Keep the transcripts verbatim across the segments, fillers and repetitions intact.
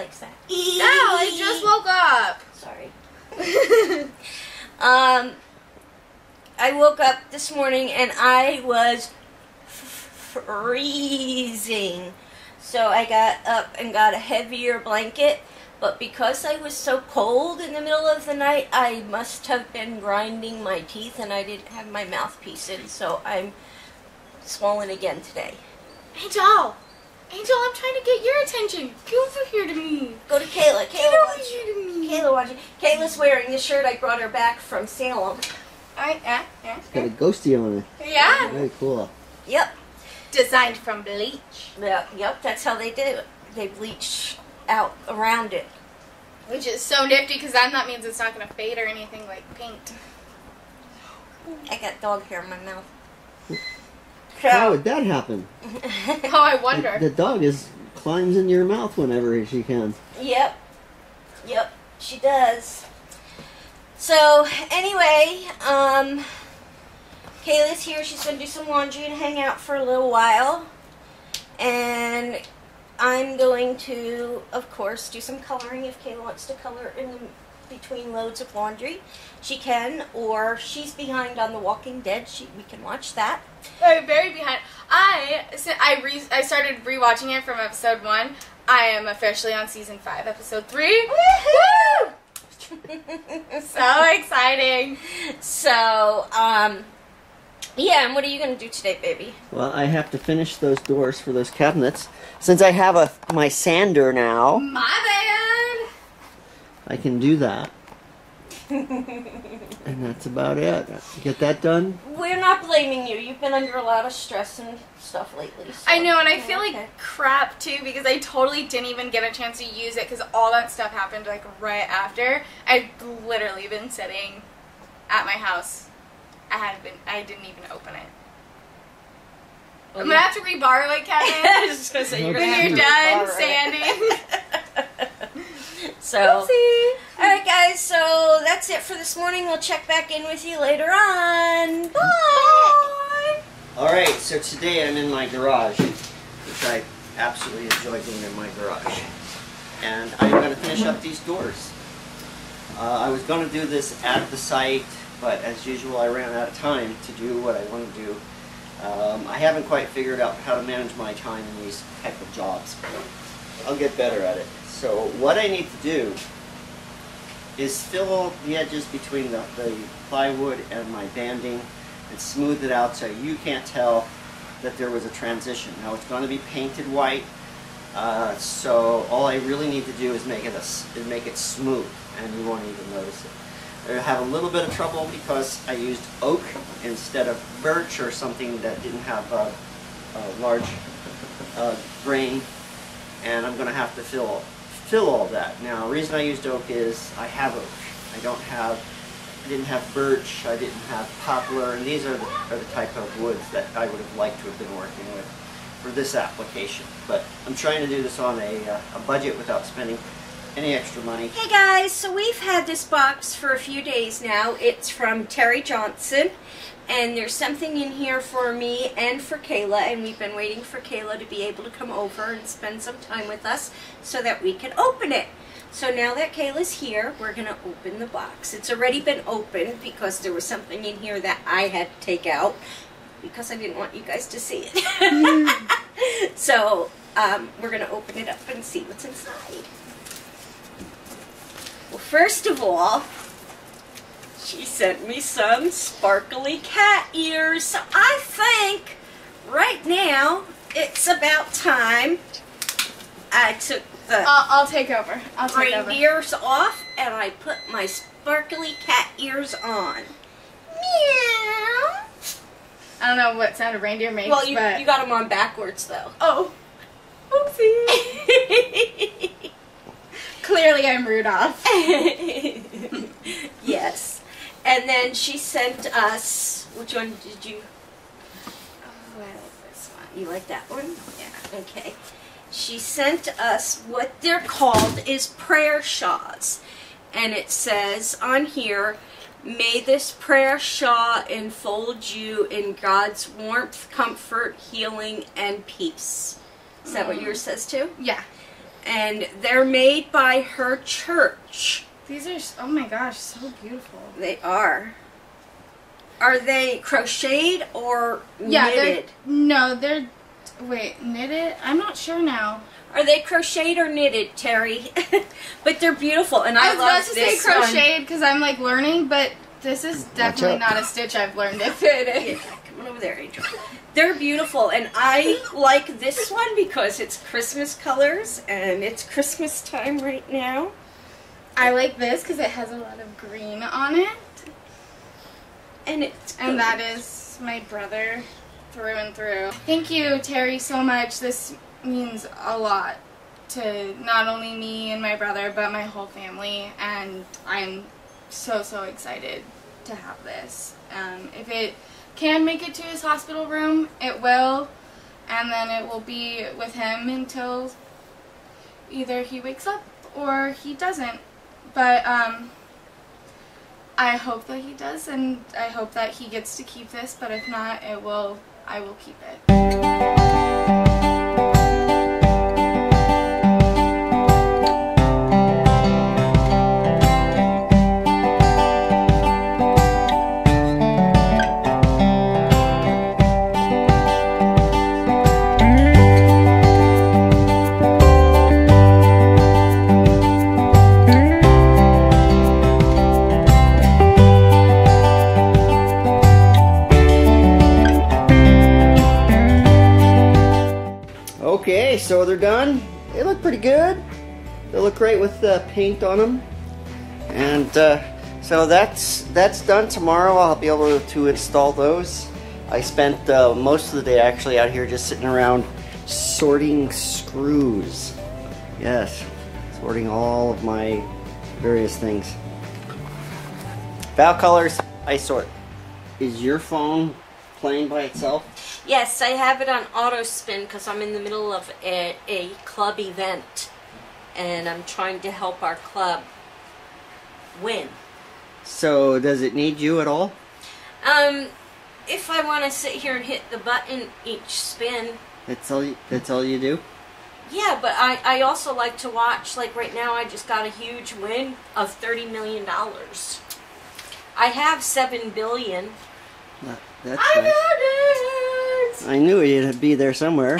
likes that. Eee. No, I just woke up. Sorry. um, I woke up this morning and I was f freezing. So I got up and got a heavier blanket. But because I was so cold in the middle of the night, I must have been grinding my teeth, and I didn't have my mouthpiece in, so I'm swollen again today. Angel! Angel, I'm trying to get your attention. Get over here to me. Go to Kayla. Kayla, get over here to me. Kayla, watch it. Kayla's wearing the shirt I brought her back from Salem. I, uh, uh, it's got a ghosty on it. Yeah. Very cool. Yep. Designed from bleach. Yeah, yep, that's how they did it. They bleached out around it. Which is so nifty because that means it's not going to fade or anything like paint. I got dog hair in my mouth. How would that happen? Oh, I wonder. The, the dog is climbs in your mouth whenever she can. Yep. Yep, she does. So, anyway, um, Kayla's here. She's going to do some laundry and hang out for a little while. And I'm going to, of course, do some coloring if Kayla wants to color in between loads of laundry. She can, or she's behind on The Walking Dead. She, we can watch that. I'm very behind. I so I, re, I started rewatching it from episode one. I am officially on season five, episode three. Woohoo! So exciting. So, um, yeah, and what are you going to do today, baby? Well, I have to finish those doors for those cabinets. Since I have a my sander now. My bad! I can do that. And that's about it. Get that done? We're not blaming you. You've been under a lot of stress and stuff lately. So. I know, and I feel like okay. crap, too, because I totally didn't even get a chance to use it because all that stuff happened, like, right after. I've literally been sitting at my house. I hadn't been. I didn't even open it. Well, I'm gonna yeah. have to reborrow it, Kevin. When you're, you're done sanding. So, oopsie. All right, guys. So that's it for this morning. We'll check back in with you later on. Bye. Bye. All right. So today I'm in my garage, which I absolutely enjoy being in my garage, and I'm gonna finish up these doors. Uh, I was gonna do this at the site. But as usual, I ran out of time to do what I want to do. Um, I haven't quite figured out how to manage my time in these type of jobs, but I'll get better at it. So what I need to do is fill the edges between the, the plywood and my banding and smooth it out so you can't tell that there was a transition. Now it's going to be painted white, uh, so all I really need to do is make it, a, make it smooth, and you won't even notice it. I have a little bit of trouble because I used oak instead of birch or something that didn't have a, a large uh, grain, and I'm going to have to fill fill all that. Now, the reason I used oak is I have oak. I don't have, I didn't have birch. I didn't have poplar, and these are the, are the type of woods that I would have liked to have been working with for this application. But I'm trying to do this on a, uh, a budget without spending any extra money. Hey guys, so we've had this box for a few days now. It's from Terry Johnson, and there's something in here for me and for Kayla, and we've been waiting for Kayla to be able to come over and spend some time with us so that we can open it. So now that Kayla's here, we're going to open the box. It's already been opened because there was something in here that I had to take out because I didn't want you guys to see it. Mm. So um, we're going to open it up and see what's inside. Well, first of all, she sent me some sparkly cat ears, so I think right now it's about time I took the I'll, I'll take over. I'll take over. Reindeers off, and I put my sparkly cat ears on. Meow. I don't know what sound a reindeer makes. Well, you, but you got them on backwards though. Oh, oopsie. Clearly I'm Rudolph. Yes. And then she sent us, which one did you? Oh, I like this one. You like that one? Yeah. Okay. She sent us what they're called is Prayer Shaws. And it says on here, may this prayer shawl enfold you in God's warmth, comfort, healing, and peace. Is that what yours says too? Yeah. and they're made by her church. These are, oh my gosh, so beautiful. They are. Are they crocheted or yeah, knitted? They're, no, they're, wait, knitted? I'm not sure now. Are they crocheted or knitted, Terry? But they're beautiful, and I, I love this. I was about to say crocheted because I'm like learning, but this is definitely not a stitch I've learned if it is. Yeah, come on over there, Angel. They're beautiful, and I like this one because it's Christmas colors, and it's Christmas time right now. I like this because it has a lot of green on it. And it's and that is my brother through and through. Thank you, Terry, so much. This means a lot to not only me and my brother, but my whole family, and I'm so, so excited to have this. Um, if it can make it to his hospital room, it will, and then it will be with him until either he wakes up or he doesn't. But um, I hope that he does, and I hope that he gets to keep this, but if not, it will, I will keep it. Okay, so they're done. They look pretty good. They look great with the uh, paint on them. And uh, so that's that's done. Tomorrow I'll be able to install those. I spent uh, most of the day actually out here just sitting around sorting screws. Yes, sorting all of my various things. Val Colors, I sort. Is your phone playing by itself? Yes, I have it on auto spin because I'm in the middle of a, a club event, and I'm trying to help our club win. So does it need you at all? Um, if I want to sit here and hit the button each spin. That's all you, that's all you do? Yeah, but I, I also like to watch. Like right now I just got a huge win of thirty million dollars. I have seven billion dollars. Well, that's I nice. I knew he'd be there somewhere.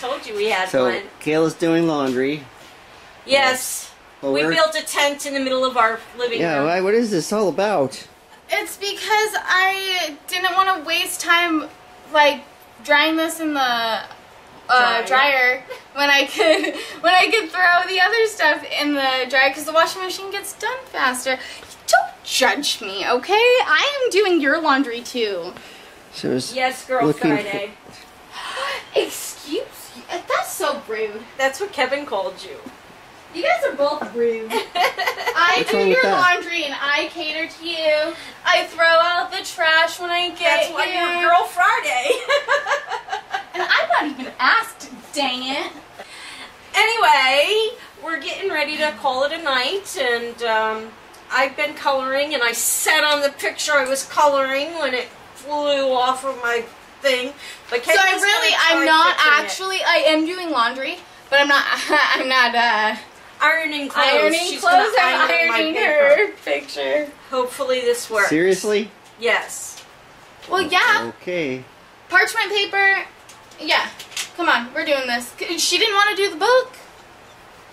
Told you we had so, one. So, Kayla's doing laundry. Yes. Well, we built a tent in the middle of our living yeah, room. Yeah, what is this all about? It's because I didn't want to waste time, like, drying this in the uh, dryer, dryer when, I could, when I could throw the other stuff in the dryer because the washing machine gets done faster. Don't judge me, okay? I am doing your laundry, too. So yes, Girl Friday. Excuse you. That's so rude. That's what Kevin called you. You guys are both rude. I What's do your laundry and I cater to you. I throw out the trash when I get That's why here. You're Girl Friday. And I'm not even asked, dang it. Anyway, we're getting ready to call it a night, and um, I've been coloring, and I said on the picture I was coloring when it flew off of my thing. But so I really, I'm not actually, it. I am doing laundry, but I'm not, I'm not, uh, ironing clothes. Ironing She's clothes, I'm iron ironing her picture. Hopefully this works. Seriously? Yes. Well, yeah. Okay. Parchment paper, yeah. Come on, we're doing this. She didn't want to do the book.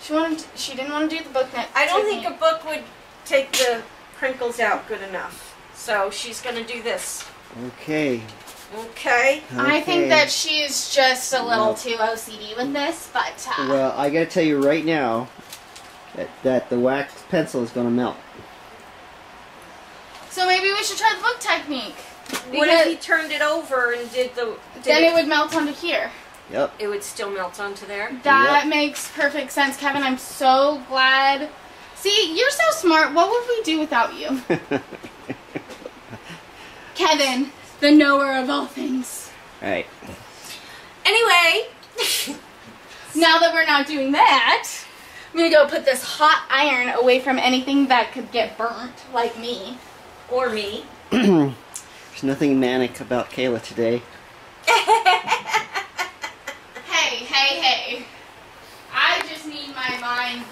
She wanted, to, she didn't want to do the book next. I don't think me. a book would take the crinkles out good enough. So she's going to do this. Okay. Okay. I think that she's just a little well, too O C D with this, but... Uh, well, I gotta tell you right now that, that the wax pencil is gonna melt. So maybe we should try the book technique. What if he turned it over and did the... Did then it, it would melt onto here. Yep. It would still melt onto there. That yep. makes perfect sense, Kevin. I'm so glad. See, you're so smart. What would we do without you? Kevin, the knower of all things. All right. Anyway, now that we're not doing that, I'm going to go put this hot iron away from anything that could get burnt, like me. Or me. There's nothing manic about Kayla today. Hey, hey, hey.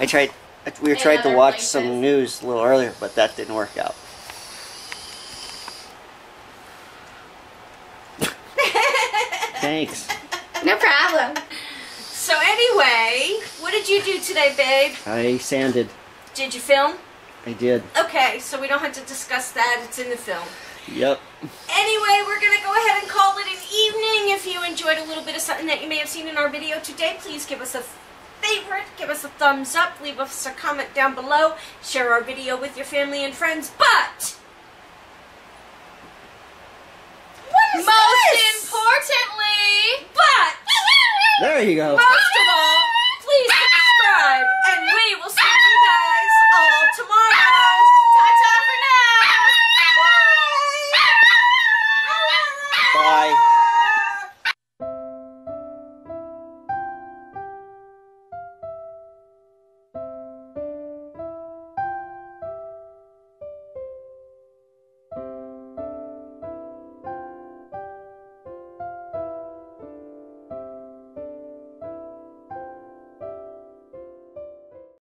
I tried. We were tried to watch places. some news a little earlier, but that didn't work out. Thanks. No problem. So anyway, what did you do today, babe? I sanded. Did you film? I did. Okay, so we don't have to discuss that. It's in the film. Yep. Anyway, we're going to go ahead and call it an evening. If you enjoyed a little bit of something that you may have seen in our video today, please give us a favorite, give us a thumbs up, leave us a comment down below, share our video with your family and friends, but what is most this? importantly, but there you go. Most